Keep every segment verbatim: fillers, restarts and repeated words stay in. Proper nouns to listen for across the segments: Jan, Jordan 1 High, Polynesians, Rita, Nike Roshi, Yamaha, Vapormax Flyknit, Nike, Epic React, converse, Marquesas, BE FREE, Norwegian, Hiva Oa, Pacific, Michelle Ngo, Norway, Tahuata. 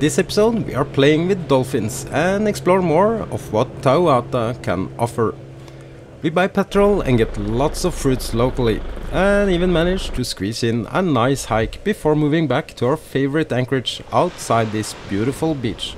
In this episode we are playing with dolphins and explore more of what Tahuata can offer. We buy petrol and get lots of fruits locally, and even manage to squeeze in a nice hike before moving back to our favorite anchorage outside this beautiful beach.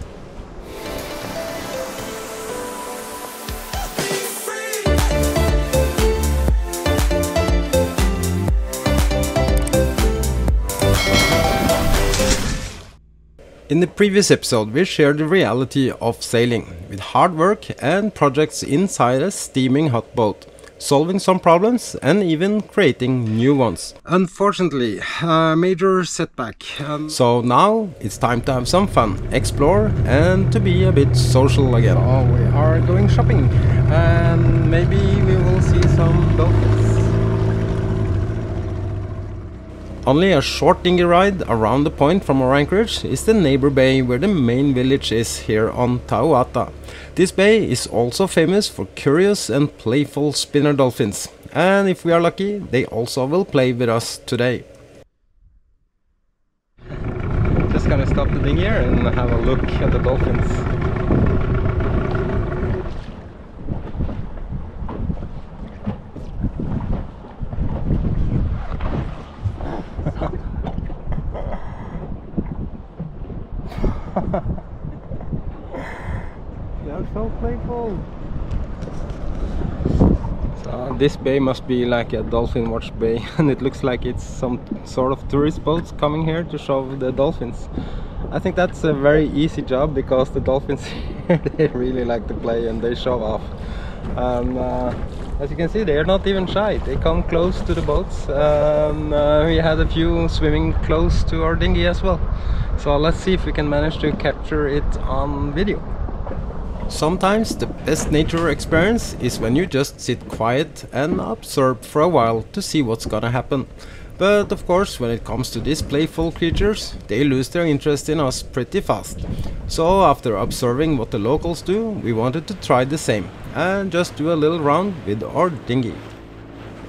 In the previous episode we shared the reality of sailing, with hard work and projects inside a steaming hot boat, solving some problems and even creating new ones. Unfortunately, a major setback. Um... So now it's time to have some fun, explore and to be a bit social again. Oh, we are going shopping and maybe we will see some dolphins. Only a short dinghy ride around the point from our anchorage is the neighbor bay where the main village is here on Tahuata. This bay is also famous for curious and playful spinner dolphins, and if we are lucky they also will play with us today. Just gonna stop the dinghy here and have a look at the dolphins. So this bay must be like a dolphin watch bay, and it looks like it's some sort of tourist boats coming here to show the dolphins. I think that's a very easy job because the dolphins here, they really like to play and they show off. Um, uh, as you can see, they are not even shy, they come close to the boats. Um, uh, we had a few swimming close to our dinghy as well, so let's see if we can manage to capture it on video. Sometimes the best nature experience is when you just sit quiet and observe for a while to see what's gonna happen. But of course, when it comes to these playful creatures, they lose their interest in us pretty fast. So after observing what the locals do, we wanted to try the same and just do a little round with our dinghy.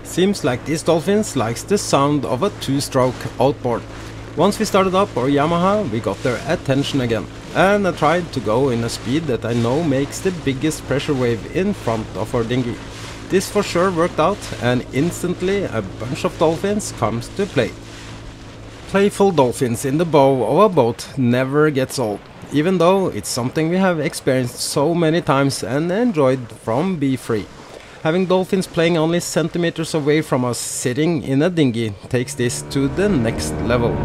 Seems like these dolphins likes the sound of a two-stroke outboard. Once we started up our Yamaha, we got their attention again, and I tried to go in a speed that I know makes the biggest pressure wave in front of our dinghy. This for sure worked out, and instantly a bunch of dolphins comes to play. Playful dolphins in the bow of a boat never gets old, even though it's something we have experienced so many times and enjoyed from B E Free. Having dolphins playing only centimeters away from us sitting in a dinghy takes this to the next level.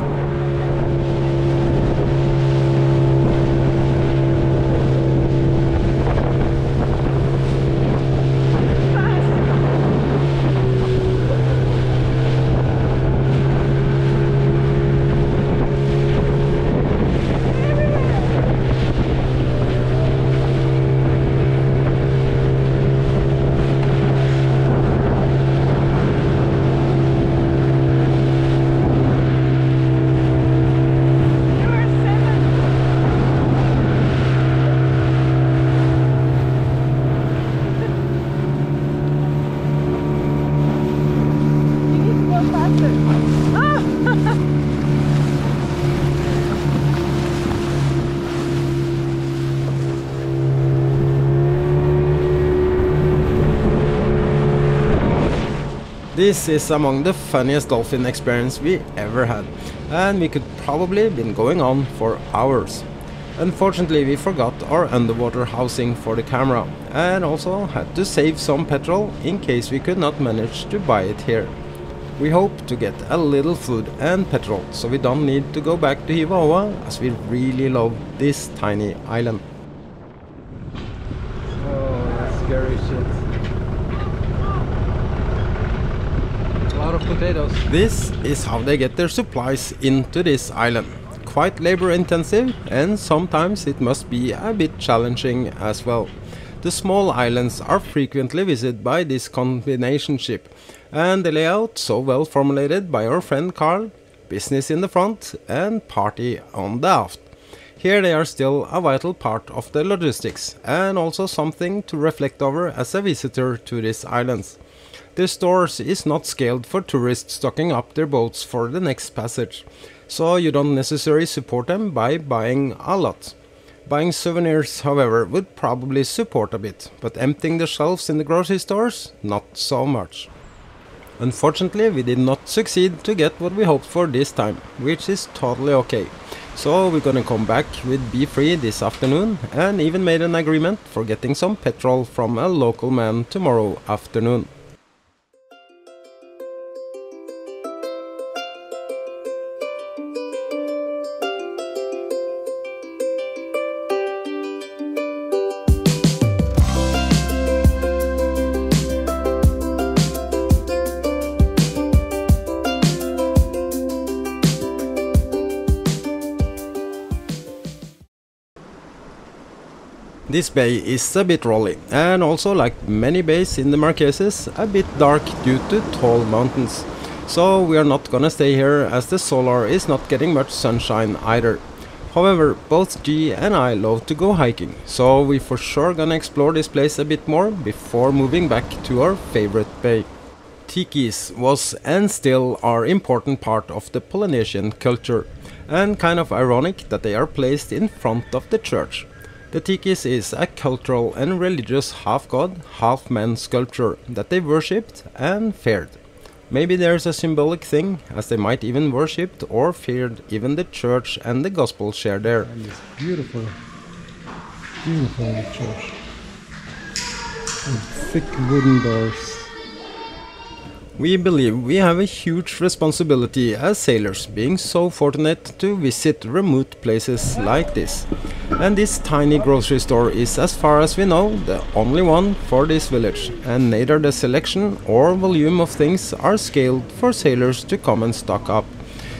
This is among the funniest dolphin experience we ever had, and we could probably have been going on for hours. Unfortunately, we forgot our underwater housing for the camera, and also had to save some petrol in case we could not manage to buy it here. We hope to get a little food and petrol, so we don't need to go back to Hiva Oa, as we really love this tiny island. Oh, that's scary shit. Of potatoes. This is how they get their supplies into this island. Quite labor intensive, and sometimes it must be a bit challenging as well. The small islands are frequently visited by this combination ship, and the layout so well formulated by our friend Carl, business in the front and party on the aft. Here they are still a vital part of the logistics, and also something to reflect over as a visitor to these islands. The stores is not scaled for tourists stocking up their boats for the next passage. so you don't necessarily support them by buying a lot. Buying souvenirs, however, would probably support a bit, but emptying the shelves in the grocery stores, not so much. Unfortunately, we did not succeed to get what we hoped for this time, which is totally okay. So we're gonna come back with B E Free this afternoon, and even made an agreement for getting some petrol from a local man tomorrow afternoon. This bay is a bit rolly, and also like many bays in the Marquesas, a bit dark due to tall mountains. So we are not gonna stay here as the solar is not getting much sunshine either. However, both G and I love to go hiking, so we for sure gonna explore this place a bit more before moving back to our favorite bay. Tikis was and still are an important part of the Polynesian culture, and kind of ironic that they are placed in front of the church. The tikis is a cultural and religious half-god, half-man sculpture that they worshipped and feared. Maybe there's a symbolic thing, as they might even worshipped or feared even the church and the gospel shared there. And it's beautiful, beautiful church, and thick wooden doors. We believe we have a huge responsibility as sailors, being so fortunate to visit remote places like this. And this tiny grocery store is, as far as we know, the only one for this village, and neither the selection or volume of things are scaled for sailors to come and stock up.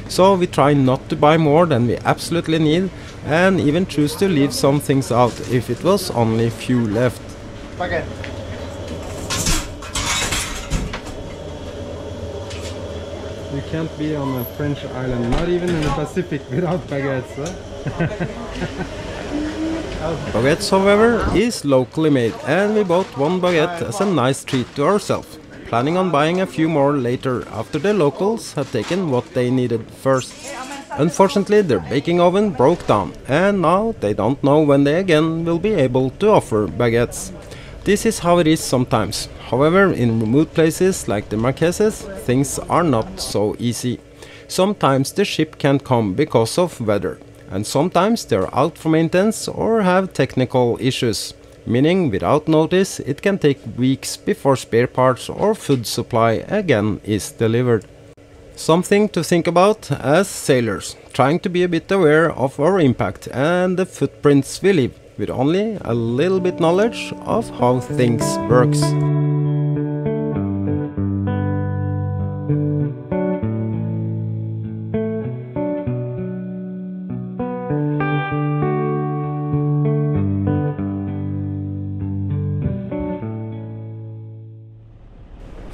So we try not to buy more than we absolutely need, and even choose to leave some things out if it was only few left. Okay. You can't be on a French island, not even in the Pacific, without baguettes, huh? Baguettes, however, is locally made, and we bought one baguette as a nice treat to ourselves, planning on buying a few more later, after the locals had taken what they needed first. Unfortunately, their baking oven broke down, and now they don't know when they again will be able to offer baguettes. This is how it is sometimes. However, in remote places like the Marquesas, things are not so easy. Sometimes the ship can't come because of weather, and sometimes they're out for maintenance or have technical issues, meaning without notice it can take weeks before spare parts or food supply again is delivered. Something to think about as sailors, trying to be a bit aware of our impact and the footprints we leave, with only a little bit knowledge of how things works.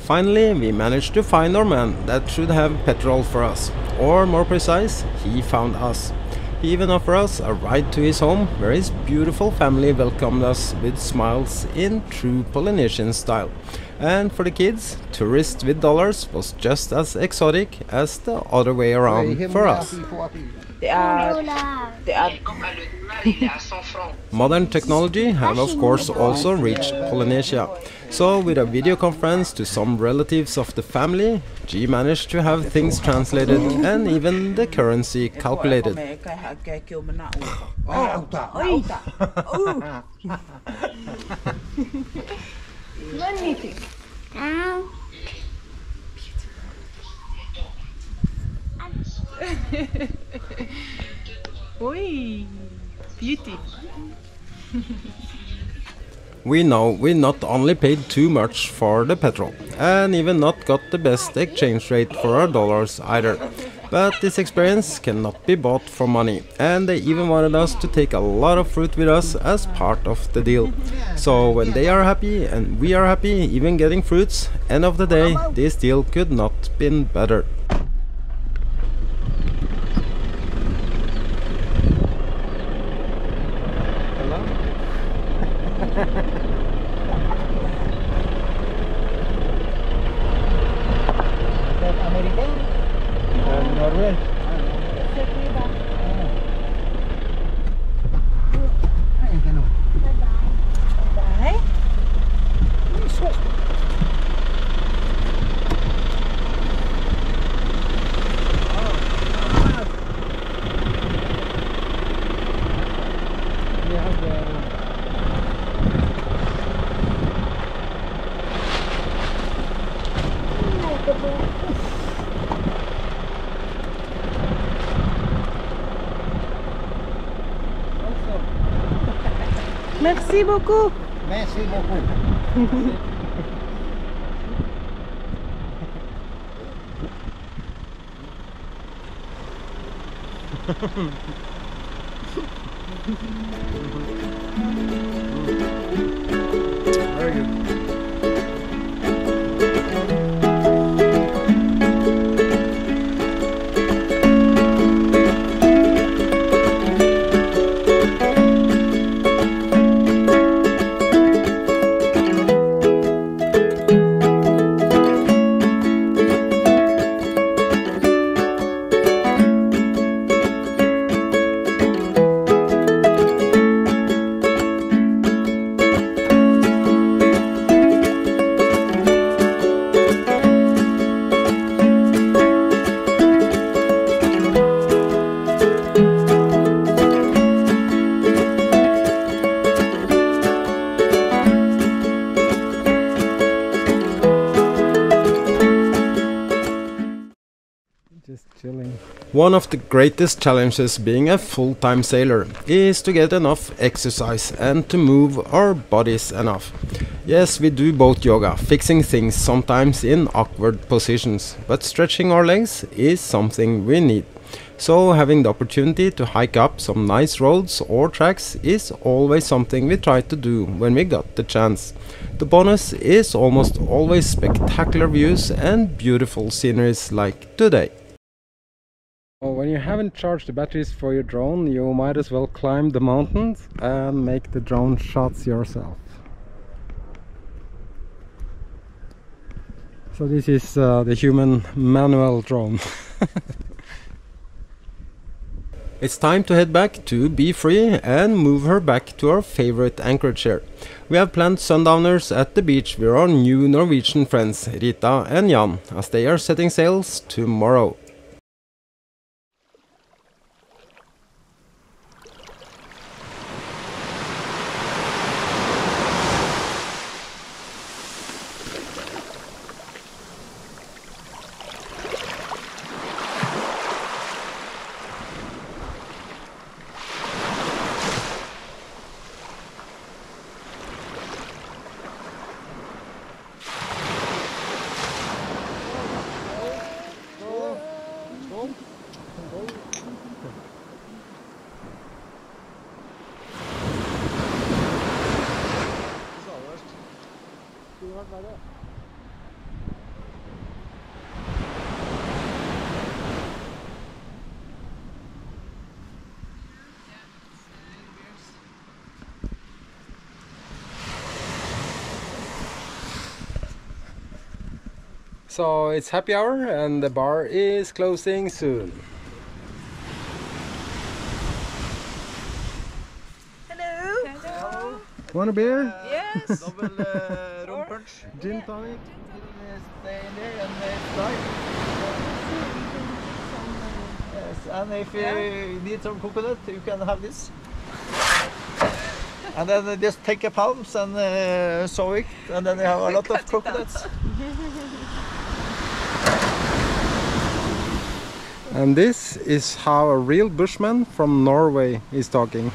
Finally, we managed to find our man that should have petrol for us, or more precise, he found us. He even offered us a ride to his home, where his beautiful family welcomed us with smiles in true Polynesian style. And for the kids, tourists with dollars was just as exotic as the other way around for us. They are, they are Modern technology have of course also reached Polynesia, so with a video conference to some relatives of the family, G managed to have things translated and even the currency calculated. Oi, beauty. We know we not only paid too much for the petrol, and even not got the best exchange rate for our dollars either. But this experience cannot be bought for money, and they even wanted us to take a lot of fruit with us as part of the deal. So when they are happy and we are happy, even getting fruits, end of the day, this deal could not been better. Norway. Merci beaucoup. Merci beaucoup. Very good. One of the greatest challenges being a full-time sailor is to get enough exercise and to move our bodies enough. Yes, we do boat yoga, fixing things sometimes in awkward positions, but stretching our legs is something we need. So having the opportunity to hike up some nice roads or tracks is always something we try to do when we got the chance. The bonus is almost always spectacular views and beautiful sceneries like today. When you haven't charged the batteries for your drone, you might as well climb the mountains and make the drone shots yourself. So this is uh, the human manual drone. It's time to head back to B E Free and move her back to our favorite anchorage here. We have planned sundowners at the beach with our new Norwegian friends Rita and Jan, as they are setting sails tomorrow. So it's happy hour and the bar is closing soon. Hello! Hello. Want a beer? Yes! Double uh, rum punch. Gin tonic. Stay in there and they start. Yes, and if you yeah. need some coconut, you can have this. And then just take a palms and uh, soak it, and then you have a lot of coconuts. And this is how a real bushman from Norway is talking.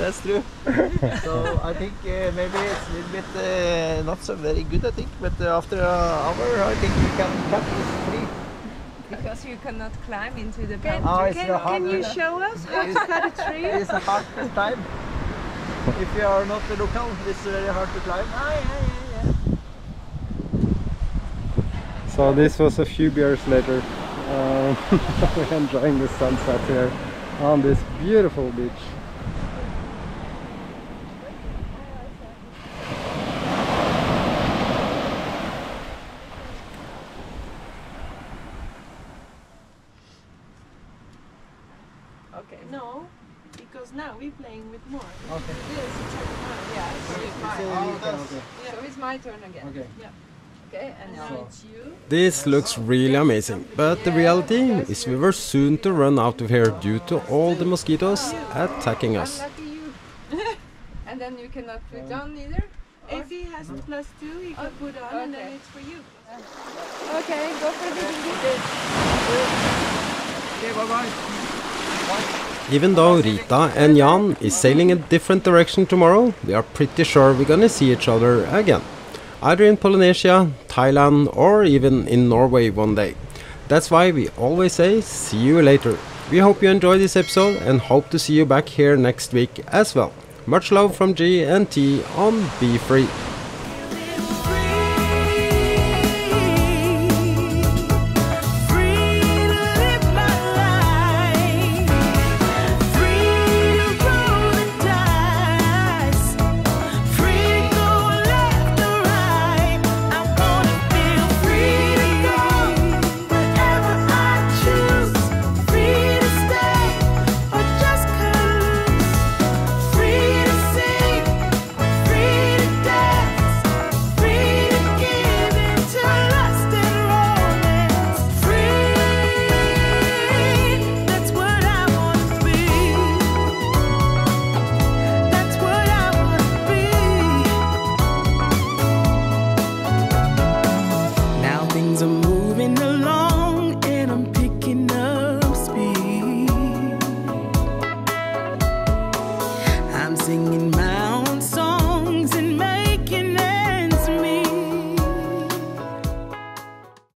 That's true. So I think uh, maybe it's a little bit uh, not so very good, I think, but uh, after an hour I think you can cut this free. Because you cannot climb into the palm tree. Can, oh, can, can you show us how to cut a tree? It is the hardest time. If you are not the local, it's very hard to climb. Ah, yeah, yeah. So this was a few beers later. Um, we're enjoying the sunset here on this beautiful beach. Okay. No, because now we're playing with more. Okay. Yes, it's like, yeah, it's, it's my, oh, that's, yeah, so it's my turn again. Okay. Yeah. Okay, and now it's you. This looks really amazing, but the reality is we were soon to run out of here due to all the mosquitoes attacking us. And then you cannot put on either? If he has plus two, he can put on and then it's for you. Okay, go for the big. Okay, bye-bye. Even though Rita and Jan is sailing a different direction tomorrow, we are pretty sure we're gonna see each other again. Either in Polynesia, Thailand or even in Norway one day. That's why we always say see you later. We hope you enjoyed this episode and hope to see you back here next week as well. Much love from G and T on B E Free.